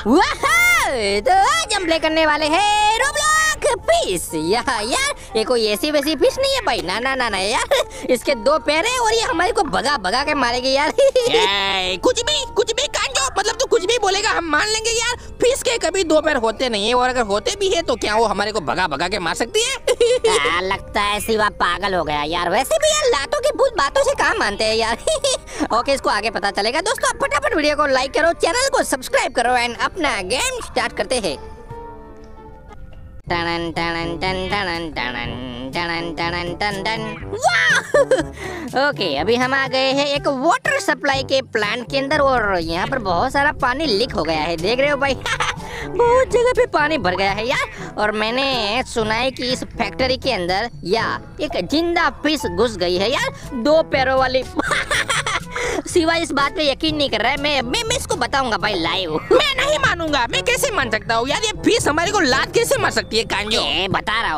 तो आज हम प्ले करने वाले हैं रोब्लॉक्स फिश। यार ये कोई ऐसी वैसी फिश नहीं है भाई, ना ना ना ना यार, इसके दो पैर हैं और ये हमारे को भगा भगा के मारेगी यार। कुछ भी कांजो, मतलब तू कुछ भी बोलेगा हम मान लेंगे यार। फिश के कभी दो पैर होते नहीं है, और अगर होते भी है तो क्या वो हमारे को भगा भगा के मार सकती है? लगता है शिवा पागल हो गया यार। वैसे भी यार लातों की भूत बातों से कहाँ मानते हैं यार। ओके, इसको आगे पता चलेगा। दोस्तों फटाफट वीडियो को लाइक करो, चैनल को सब्सक्राइब करो एंड अपना गेम स्टार्ट करते हैं। टनन टनन टनन टनन टनन टनन टनन। वाह! ओके, अभी हम आ गए हैं एक वाटर सप्लाई के प्लांट के अंदर और यहाँ पर बहुत सारा पानी लीक हो गया है, देख रहे हो भाई। बहुत जगह पे पानी भर गया है यार। और मैंने सुना है कि इस फैक्ट्री के अंदर या एक जिंदा फिश घुस गई है यार, दो पैरों वाली। शिवा इस बात पे यकीन नहीं कर रहा है। मैं इसको बताऊंगा भाई लाइव। मैं नहीं मानूंगा, मैं कैसे मान सकता हूँ यार। ये फिश हमारे को लात कैसे मार सकती है कांजो? बता रहा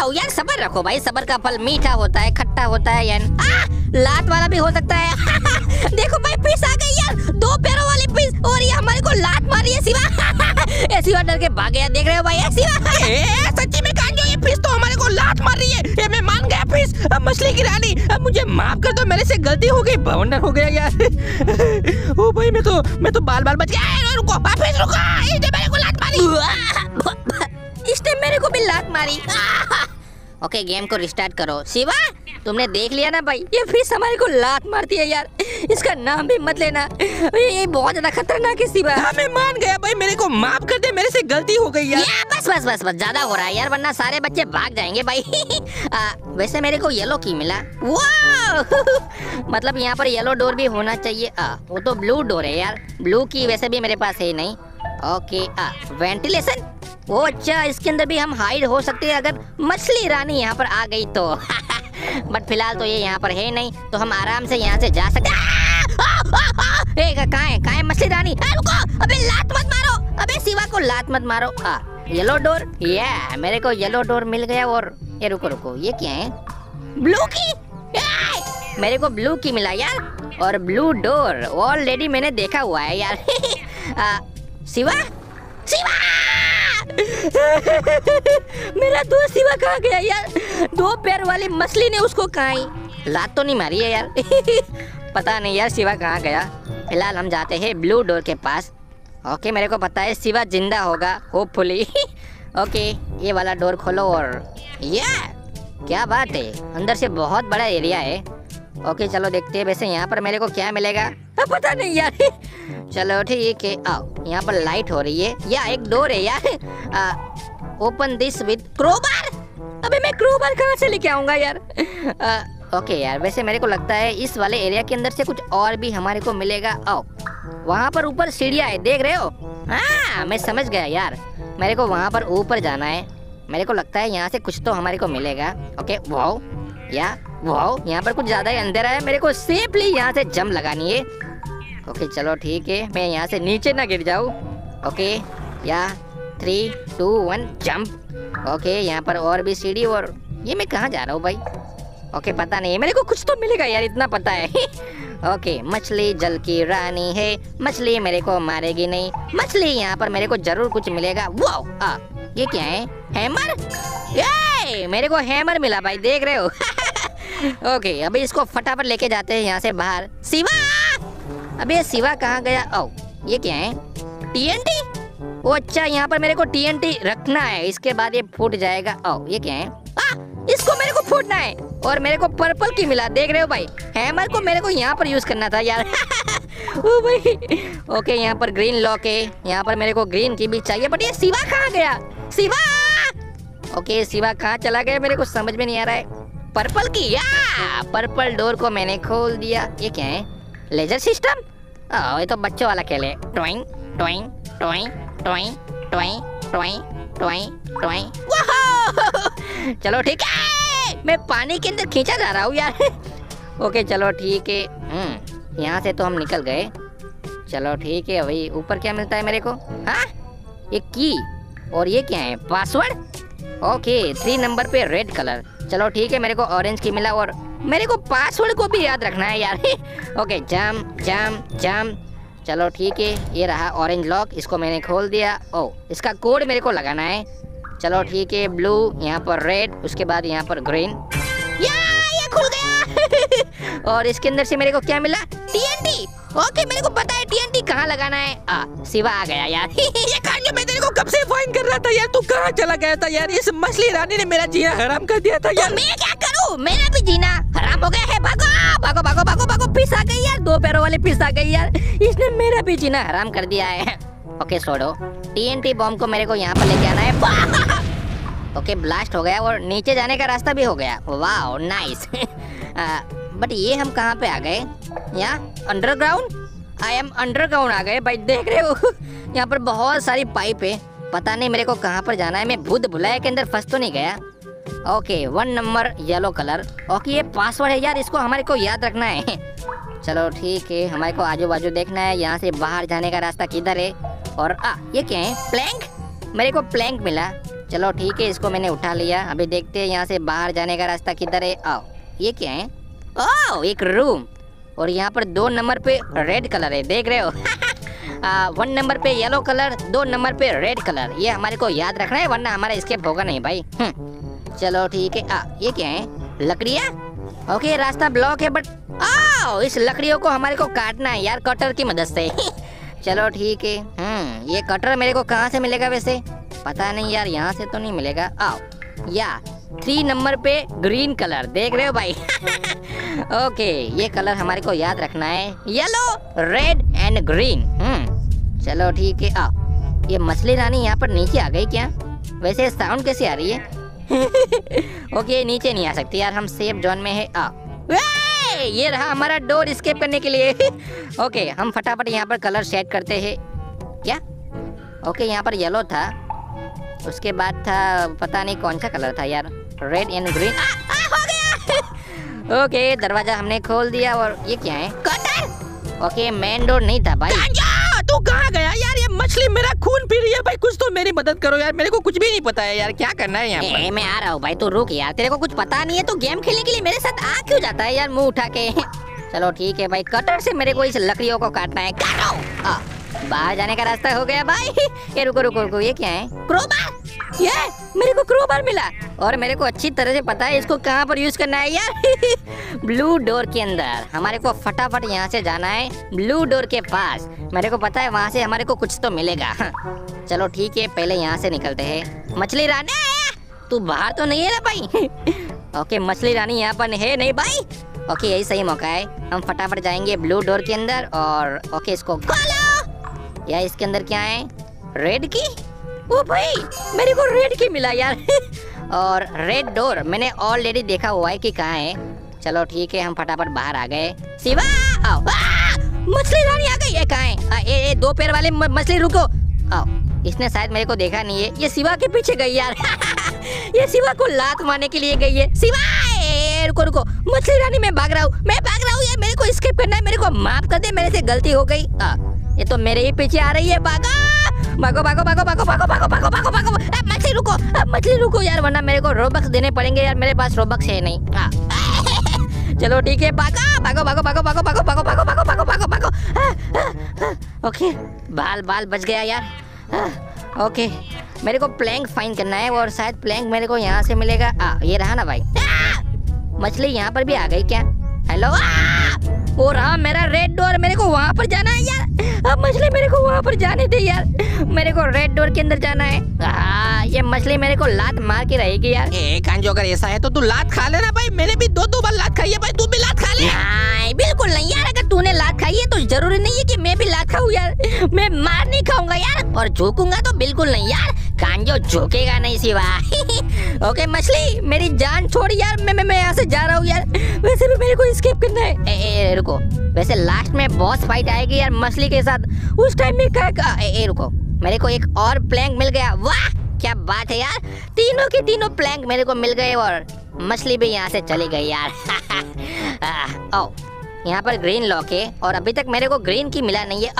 हूँ यार, सबर रखो भाई। सबर का फल मीठा होता है, खट्टा होता है यार। लात वाला भी हो सकता है। देखो भाई फिश आ गई यार, दो पैरों वाली फिश, और ये हमारे को लात मारी है शिवा। ऐसी डर के भाग गया, देख रहे हो भाई शिवा। सच्ची में कांजो ये फिश तो हमारे को लात मार रही है। ये मैं मान गया फिश, अब मछली की रानी, अब मुझे माफ कर दो, मेरे से गलती हो गई, बवंडर हो गया यार। ओ भाई मैं तो बाल बच गया। रुको फिश, रुको, इसने मेरे को लात मारी, इसने मेरे को भी लात मारी। ओके, गेम को रिस्टार्ट करो। शिवा तुमने देख लिया ना भाई, ये फिश हमारे को लात मारती है यार। इसका नाम भी मत लेना, ये बहुत ज्यादा खतरनाक है शिवा। मैं मान गया भाई, मेरे को माफ कर दे, मेरे से गलती हो गई यार। बस ज्यादा हो रहा है यार, वरना सारे बच्चे भाग जाएंगे भाई। वैसे मेरे को येलो की मिला। मतलब यहाँ पर येलो डोर भी होना चाहिए। वो तो ब्लू डोर है यार, ब्लू की वैसे भी मेरे पास है नहीं। Okay, ventilation. ओ अच्छा, इसके अंदर भी हम हाइड हो सकते हैं अगर मछली रानी यहाँ पर आ गई तो। बट फिलहाल तो ये यहाँ पर है नहीं, तो हम आराम से यहाँ से जा सकते हैं। कहाँ है मछली रानी? रुको, अबे लात मत मारो, अबे शिवा को लात मत मारो। येलो डोर, ये मेरे को येलो डोर मिल गया। और ये रुको, ये क्या है? ब्लू की, मेरे को ब्लू की मिला यार। और ब्लू डोर ऑलरेडी मैंने देखा हुआ है यार। शिवा मेरा दोस्त शिवा कहाँ गया यार? दो पैर वाली मछली ने उसको खाई, लात तो नहीं मारी है यार। पता नहीं यार शिवा कहाँ गया। फिलहाल हम जाते हैं ब्लू डोर के पास। ओके, मेरे को पता है शिवा जिंदा होगा, होपफुली। ओके, ये वाला डोर खोलो और क्या बात है, अंदर से बहुत बड़ा एरिया है। ओके चलो देखते हैं वैसे यहाँ पर मेरे को क्या मिलेगा। पता नहीं यार, चलो ठीक है। आओ, यहाँ पर लाइट हो रही है या एक डोर है यार। Open this with crowbar. अबे मैं क्रोबार कहाँ से लेके आऊंगा यार। ओके यार, वैसे मेरे को लगता है इस वाले एरिया के अंदर से कुछ और भी हमारे को मिलेगा। आओ, वहाँ पर ऊपर सीढ़ियाँ है, देख रहे हो? हाँ, मैं समझ गया यार, मेरे को वहाँ पर ऊपर जाना है। मेरे को लगता है यहाँ से कुछ तो हमारे को मिलेगा। ओके, वाओ या वाओ, यहाँ पर कुछ ज्यादा ही अंधेरा है, मेरे को सेफली यहाँ से जंप लगानी है। ओके चलो ठीक है, मैं यहाँ से नीचे ना गिर जाऊँ। ओके या 3, 2, 1 जंप। ओके, यहाँ पर और भी सीढ़ी, और ये मैं कहाँ जा रहा हूँ भाई? ओके, पता नहीं, मेरे को कुछ तो मिलेगा यार, इतना पता है। ओके, मछली जल की रानी है, मछली मेरे को मारेगी नहीं, मछली यहाँ पर मेरे को जरूर कुछ मिलेगा। वाओ, ये क्या है? हैमर। ये मेरे को हैमर मिला भाई, देख रहे हो। ओके, अभी इसको फटाफट लेके जाते हैं यहाँ से बाहर। शिवा, अबे शिवा कहाँ गया? ओ, ये क्या है? TNT। ओ अच्छा, यहाँ पर मेरे को TNT रखना है, इसके बाद ये फूट जाएगा। ओ, ये क्या है? इसको मेरे को फूटना है, और मेरे को पर्पल की मिला, देख रहे हो भाई। हैमर को मेरे को यहाँ पर यूज करना था यार। ओ भाई। ओके, यहाँ पर ग्रीन लॉक है, यहाँ पर मेरे को ग्रीन की भी चाहिए। बट ये शिवा कहाँ गया? शिवा! ओके, शिवा कहाँ चला गया, मेरे को समझ में नहीं आ रहा है। पर्पल की, या पर्पल डोर को मैंने खोल दिया। ये क्या है? Laser system. ये तो बच्चों वाला खेल है। टॉइंग टॉइंग टॉइंग टॉइंग टॉइंग टॉइंग टॉइंग टॉइंग। चलो ठीक है, मैं पानी के अंदर खींचा जा रहा हूँ यार। ओके चलो ठीक है, यहाँ से तो हम निकल गए। चलो ठीक है, अभी ऊपर क्या मिलता है मेरे को? हाँ, ये की, और ये क्या है? पासवर्ड। ओके, 3 नंबर पे रेड कलर। चलो ठीक है, मेरे को ऑरेंज की मिला, और मेरे को पासवर्ड को भी याद रखना है यार। ओके, जम जम जम चलो ठीक है, ये रहा ऑरेंज लॉक, इसको मैंने खोल दिया। ओ, इसका कोड मेरे को लगाना है। चलो ठीक है, ब्लू, यहाँ पर रेड, उसके बाद यहाँ पर ग्रीन। ये खुल गया और इसके अंदर से मेरे को क्या मिला? TNT। ओके, मेरे को पता है TNT कहाँ लगाना है। शिवा आ गया यार। ये कांजो, मैं तेरे को कब से फोन कर रहा था यार, तू कहाँ चला गया था यार? इस मछली रानी ने मेरा जीना हराम कर दिया था यार। तो मैं क्या करूँ, मेरा भी जीना हराम हो गया है। भागो भागो भागो भागो भागो, फिसा गई यार, दो पैरों वाली फिसा गई यार, इसने मेरा भी जीना हराम कर दिया है। ओके छोड़ो, TNT बॉम्ब को मेरे को यहाँ पर लेके आना है। ओके, ब्लास्ट हो गया और नीचे जाने का रास्ता भी हो गया। Wow nice. बट ये हम कहाँ पे आ गए? यहाँ अंडरग्राउंड, आई एम अंडरग्राउंड आ गए भाई, देख रहे हो? यहाँ पर बहुत सारी पाइप है, पता नहीं मेरे को कहाँ पर जाना है। मैं भूत भुलाया के अंदर फंस तो नहीं गया? Okay, 1 number yellow colour. Okay, ये पासवर्ड है यार, इसको हमारे को याद रखना है। चलो ठीक है, हमारे को आजू बाजू देखना है, यहाँ से बाहर जाने का रास्ता किधर है। और ये क्या है? प्लैंक, मेरे को प्लैंक मिला। चलो ठीक है, इसको मैंने उठा लिया। अभी देखते हैं यहाँ से बाहर जाने का रास्ता किधर है। आओ, ये क्या है? ओह, एक रूम, और यहाँ पर 2 नंबर पे रेड कलर है, देख रहे हो? 1 नंबर पे येलो कलर, 2 नंबर पे रेड कलर, ये हमारे को याद रखना है, वरना हमारा एस्केप होगा नहीं भाई। चलो ठीक है। ये क्या है? लकड़ियाँ। ओके, रास्ता ब्लॉक है, बट इस लकड़ियों को हमारे को काटना है यार, कटर की मदद से। चलो ठीक है। ये कटर मेरे को कहाँ से मिलेगा वैसे? पता नहीं यार, यहाँ से तो नहीं मिलेगा। आओ, या 3 नंबर पे ग्रीन कलर, देख रहे हो भाई? ओके, ये कलर हमारे को याद रखना है, येलो, रेड एंड ग्रीन। चलो ठीक है। आओ, ये मछली रानी यहाँ पर नीचे आ गई क्या? वैसे साउंड कैसे आ रही है? ओके, नीचे नहीं आ सकती यार, हम सेफ जोन में है। आओ, ये रहा हमारा डोर एस्केप करने के लिए। ओके, हम फटाफट यहाँ पर कलर सेट करते है। क्या? ओके, यहाँ पर येलो था, उसके बाद था पता नहीं कौन सा कलर था यार, रेड एंड ग्रीन। हो गया। ओके, दरवाजा हमने खोल दिया। और ये क्या है? कटर। ओके, मेन डोर नहीं था भाई। तू कहाँ गया यार? ये मछली मेरा खून पी रही है भाई, कुछ तो मेरी मदद करो यार, मेरे को कुछ भी नहीं पता है यार, क्या करना है यहाँ पर? मैं आ रहा हूँ भाई, तू रुक यार, तेरे को कुछ पता नहीं है तो गेम खेलने के लिए मेरे साथ आ क्यों जाता है यार, मुँह उठा के? चलो ठीक है भाई, कटर से मेरे को इस लकड़ियों को काटना है। बाहर जाने का रास्ता हो गया भाई। ये रुको रुको रुको, ये क्या है? क्रोबार। ये मेरे को क्रोबार मिला, और मेरे को अच्छी तरह से पता है इसको कहाँ पर यूज करना है यार। ब्लू डोर के अंदर हमारे को फटाफट यहाँ से जाना है, ब्लू डोर के पास। मेरे को पता है वहाँ से हमारे को कुछ तो मिलेगा। चलो ठीक है, पहले यहाँ से निकलते हैं। मछली रानी, तू बाहर तो नहीं है ना भाई? ओके, मछली रानी यहाँ पर है नहीं भाई। ओके, यही सही मौका है, हम फटाफट जाएंगे ब्लू डोर के अंदर। और ओके, इसको खोलो। यार, इसके अंदर क्या है? रेड की। ओ भाई, मेरे को रेड की मिला यार। और रेड डोर मैंने ऑलरेडी देखा हुआ है कि कहाँ है। चलो ठीक है, हम फटाफट बाहर आ गए। शिवा, आओ। मछली रानी आ गई है, कहाँ है? ये दो पैर वाले मछली, रुको। आओ, इसने शायद मेरे को देखा नहीं है, ये शिवा के पीछे गई यार। ये शिवा को लात मारने के लिए गई है। शिवा, रुको रुको, मछली रानी, मैं भाग रहा हूँ यार, मेरे को एस्केप करना है, मेरे को माफ कर दे, मेरे से गलती हो गई। ये तो मेरे ही पीछे आ रही है। भागो भागो भागो भागो भागो भागो भागो भागो भागो भागो। मछली रुको यार, वरना मेरे को रोबक्स देने पड़ेंगे यार, मेरे पास रोबक्स है नहीं। चलो ठीक है, भागो भागो भागो भागो भागो भागो भागो भागो भागो भागो भागो। ओके, बाल बच गया यार। ओके, मेरे को प्लैंक फाइन करना है, और शायद प्लैंक मेरे को यहाँ से मिलेगा। ये रहा ना भाई। मछली यहाँ पर भी आ गई क्या? हेलो। और हाँ, मेरा रेड डोर, मेरे को वहाँ पर जाना है यार। अब मछली मेरे को वहाँ पर जाने दे यार, मेरे को रेड डोर के अंदर जाना है। ये मछली मेरे को लात मार के रहेगी यार। कांजो, अगर ऐसा है तो तू लात खा लेना भाई, मैंने भी 2-2 बार लात खाई है भाई, तू भी लात खा ले। बिल्कुल नहीं यार, अगर तूने लात खाई है तो जरूरी नहीं है कि मैं भी लात खाऊं यार। मैं मार नहीं खाऊंगा यार, और झोंकूंगा तो बिल्कुल नहीं यार, कांजो झोंकेगा नहीं सिवा। ओके मछली, मेरी जान छोड़ यार, मैं यहाँ से जा रहा हूँ यार, वैसे भी मेरे को एस्केप करना है। रुको, वैसे लास्ट में बॉस फाइट आएगी यार मछली के साथ, उस टाइम में क्या? रुको, मेरे को एक और प्लैंक मिल गया। वाह, क्या बात है यार, तीनों के तीनों प्लैंक मेरे को मिल गए, और मछली भी यहाँ से चली गई यार। ओ, यहाँ पर ग्रीन लॉक है, और अभी तक मेरे को ग्रीन की मिला नहीं है।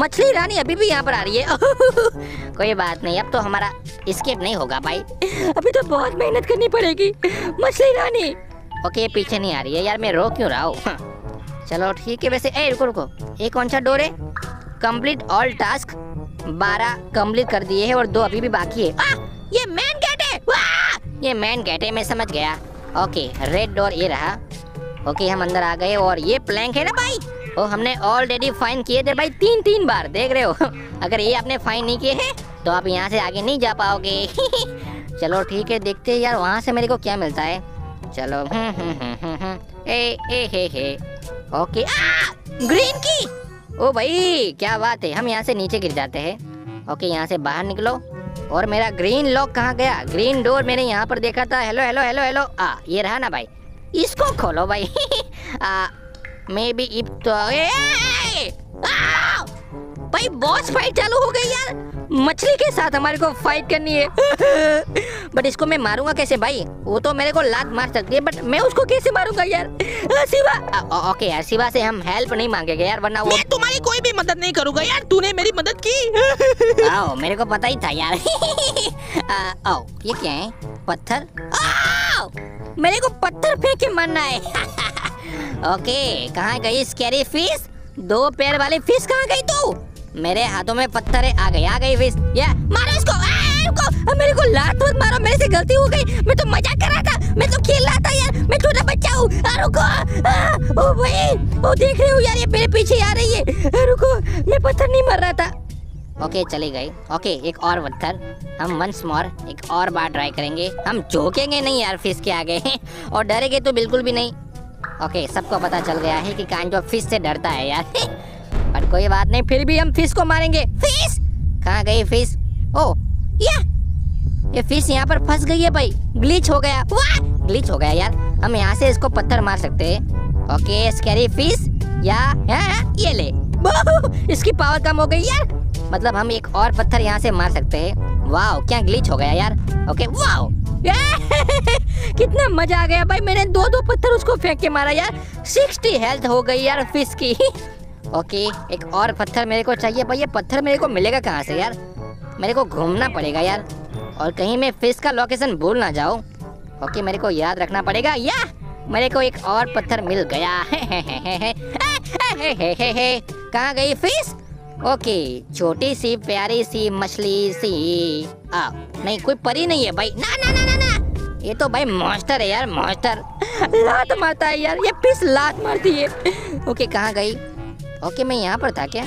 मछली रानी अभी भी यहाँ पर आ रही है। कोई बात नहीं, अब तो हमारा एस्केप नहीं होगा भाई, अभी तो बहुत मेहनत करनी पड़ेगी। मछली रानी, ओके, पीछे नहीं आ रही है यार, मैं रो क्यों रहा हूँ? चलो ठीक है। वैसे ए रुको रुको, ये कौन सा डोर है? कंप्लीट ऑल टास्क 12 कंप्लीट कर दिए हैं और 2 अभी भी बाकी है। ये मेन गेट है, ये मेन गेट है, मैं समझ गया। ओके रेड डोर ये रहा। ओके हम अंदर आ गए और ये प्लैंक है ना भाई, वो हमने ऑलरेडी फाइन किए थे भाई 3-3 बार, देख रहे हो। अगर ये आपने फाइन नहीं किए हैं तो आप यहाँ से आगे नहीं जा पाओगे। चलो ठीक है, देखते हैं यार वहाँ से मेरे को क्या मिलता है। चलो ए ए हे ओके ग्रीन की। ओ भाई क्या बात है, हम यहाँ से नीचे गिर जाते हैं। ओके यहाँ से बाहर निकलो। और मेरा ग्रीन लॉक कहाँ गया? ग्रीन डोर मैंने यहाँ पर देखा था। हेलो हेलो हेलो हेलो, ये रहा ना भाई, इसको खोलो भाई। मे बी इफ तो भाई बॉस फाइट चालू हो गई यार, मछली के साथ हमारे को फाइट करनी है। बट इसको मैं मारूंगा कैसे भाई? वो तो मेरे को लात मार सकती है बट मैं उसको कैसे मारूंगा यार? शिवा ओके यार, शिवा से हम हेल्प नहीं मांगेंगे यार, वरना वो तुम्हारी कोई भी मदद नहीं करूंगा यार, तूने मेरी मदद की। आओ मेरे को पता ही था यार। आओ ये क्या है? पत्थर, मेरे को पत्थर फेंक के मरना है। ओके कहाँ गई स्कैरी फिश? 2 पैर वाली फिश कहाँ गई तू? मेरे हाथों में पत्थर है। आ गई फिश, या मारो इसको। मेरे को लात मत मारो, मेरे से गलती हो गई, मैं तो मजाक कर रहा था, मैं तो खेल रहा था यार, मैं छोटा बच्चा हूँ। रुको, ओ भाई ओ देख रहे हो यार ये मेरे पीछे आ रही है। रुको मैं पत्थर नहीं मार रहा था। ओके चले गए। ओके एक और पत्थर, हम वंस मोर एक और बार ट्राई करेंगे। हम झोंकेंगे नहीं यार फिश के आगे, और डरेंगे तो बिल्कुल भी नहीं। ओके सबको पता चल गया है कि कांजो फिश से डरता है यार, पर कोई बात नहीं, फिर भी हम फिश को मारेंगे। फिश कहाँ गई फिश? ओ ये फिश यहाँ पर फंस गई है भाई, ग्लिच हो गया। वाह ग्लिच हो गया यार, हम यहाँ से इसको पत्थर मार सकते है। ओके स्कैरी फिश या ये ले, इसकी पावर कम हो गई यार, मतलब हम एक और पत्थर यहाँ से मार सकते हैं। वाओ क्या ग्लिच हो गया यार। ओके वाओ कितना मजा आ गया भाई, मैंने 2-2 पत्थर उसको फेंक के मारा यार, 60 हेल्थ हो गई यार फिश की। ओके एक और पत्थर मेरे को चाहिए भाई, ये पत्थर मेरे को मिलेगा कहाँ से यार? मेरे को घूमना पड़ेगा यार, और कहीं मैं फिश का लोकेशन भूल ना जाऊँ। ओके मेरे को याद रखना पड़ेगा। या मेरे को एक और पत्थर मिल गया। कहाँ गई फिश? ओके छोटी सी प्यारी सी मछली सी, नहीं कोई परी नहीं है भाई। ना ना ना ना ना, ये तो भाई मॉन्स्टर है यार, मॉन्स्टर लात मारता है यार, ये फिश लात मारती है। ओके कहाँ गई? ओके मैं यहाँ पर था क्या?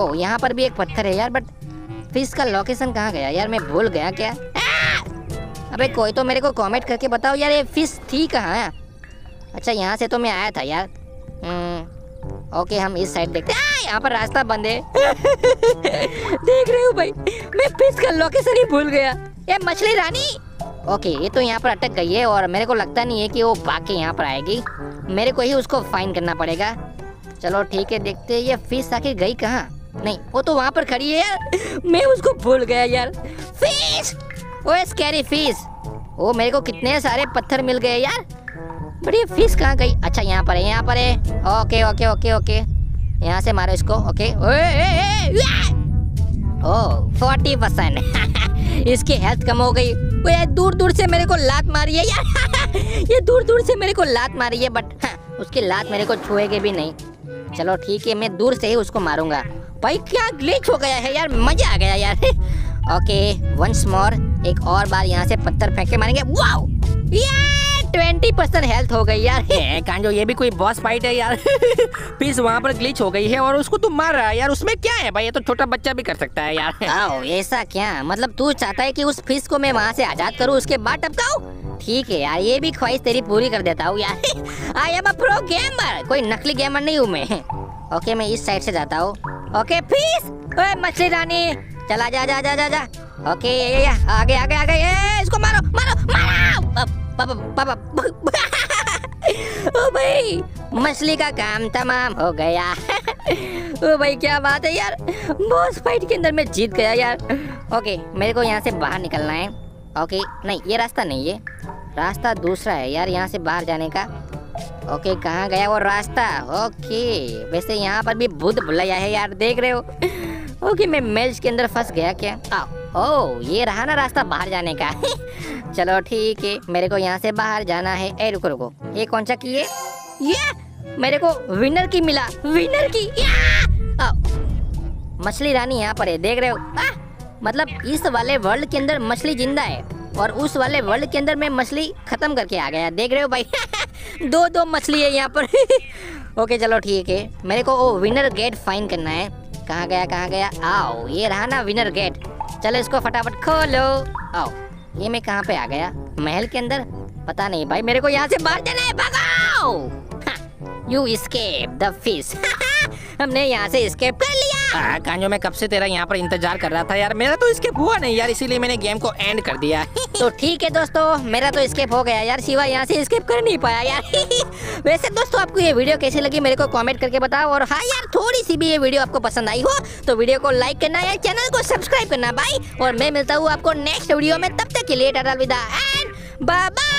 ओ यहाँ पर भी एक पत्थर है यार, बट फिश का लोकेशन कहाँ गया यार, मैं भूल गया क्या? अबे कोई तो मेरे को कमेंट करके बताओ यार ये फिश थी कहाँ? अच्छा यहाँ से तो मैं आया था यार। ओके हम इस साइड देखते हैं। यहाँ पर रास्ता बंद है। देख रहे हो भाई मैं फिश का लोकेशन ही भूल गया। ये मछली रानी, ओके ये तो यहाँ पर अटक गई है और मेरे को लगता नहीं है कि वो भाग के यहाँ पर आएगी, मेरे को ही उसको फाइन करना पड़ेगा। चलो ठीक है, देखते हैं ये फिश आखिर गई कहाँ। नहीं वो तो वहाँ पर खड़ी है यार, मैं उसको भूल गया यार। फिश ओए स्कैरी फिश, ओ मेरे को कितने सारे पत्थर मिल गए यार, बट ये फिश कहाँ गई? अच्छा यहाँ पर है, यहाँ पर है। ओके ओके ओके ओके यहाँ से मारो इसको। ओके ओ 40% इसकी हेल्थ कम हो गई। वो दूर दूर से मेरे को लात मारी है यार, ये दूर दूर से मेरे को लात मारी है बट उसकी लात मेरे को छुएगी भी नहीं। चलो ठीक है मैं दूर से ही उसको मारूंगा। भाई क्या ग्लिच हो गया है यार, मजा आ गया यार। ओके वंस मोर एक और बार यहाँ से पत्थर फेंक के मारेंगे। वाओ 20% हेल्थ हो गई यार। कांजो ये भी कोई बॉस फाइट है यार। फिश वहाँ पर ग्लिच हो गई है और उसको तू मार रहा है यार, उसमें क्या है भाई, ये तो छोटा बच्चा भी कर सकता है यार। आओ ऐसा क्या मतलब, तू चाहता है कि उस फिश को मैं वहाँ से आजाद करूँ, उसके बाद टपकाऊं? ठीक है यार ये भी ख्वाहिश तेरी पूरी कर देता हूँ यार। I am a pro gamer, कोई नकली गेमर नहीं हूँ मैं। ओके मैं इस साइड से जाता हूँ। ओके फिश ओए मछली रानी चला जा जा जा जा। ओके आगे आगे आगे, इसको मारो मारो मारो। ओ भाई मछली का काम तमाम हो गया। ओ भाई क्या बात है यार, बॉस फाइट के अंदर मैं जीत गया यार। ओके मेरे को यहाँ से बाहर निकलना है। ओके नहीं ये रास्ता नहीं है, रास्ता दूसरा है यार यहाँ से बाहर जाने का। ओके कहाँ गया वो रास्ता? ओके वैसे यहाँ पर भी भूत भुलाया है यार, देख रहे हो। ओके मैं मेज के अंदर फंस गया क्या? ओ ये रहा ना रास्ता बाहर जाने का। चलो ठीक है मेरे को यहाँ से बाहर जाना है। ए रुको रुको, ये कौन सा की है? ये मेरे को विनर की मिला, विनर की। मछली रानी यहाँ पर है, देख रहे हो। मतलब इस वाले वर्ल्ड के अंदर मछली जिंदा है और उस वाले वर्ल्ड के अंदर मैं मछली खत्म करके आ गया, देख रहे हो भाई। दो दो मछली है यहाँ पर। ओके चलो ठीक है, मेरे को वो विनर गेट फाइंड करना है। कहाँ गया, कहाँ गया? आओ, ये रहा ना विनर गेट। चलो इसको फटाफट खोलो। आओ, ये मैं कहाँ पे आ गया? महल के अंदर? पता नहीं भाई, मेरे को यहाँ से बाहर जाना है, भागो। You escape the fish. हमने यहाँ से एस्केप कर लिया। कांजो, मैं कब से तेरा यहाँ पर इंतजार कर रहा था यार, मेरा तो एस्केप हुआ नहीं यार, इसीलिए मैंने गेम को एंड कर दिया। तो ठीक है दोस्तों, मेरा तो एस्केप हो गया यार, शिवा यहाँ से एस्केप कर नहीं पाया यार। वैसे दोस्तों, आपको ये वीडियो कैसी लगी मेरे को कमेंट करके बताओ, और हाँ यार, थोड़ी सी भी ये वीडियो आपको पसंद आई हो तो वीडियो को लाइक करना यार, चैनल को सब्सक्राइब करना भाई। और मैं मिलता हूँ आपको नेक्स्ट वीडियो में, तब तक के लिए टाटा, अलविदा एंड बाय बाय।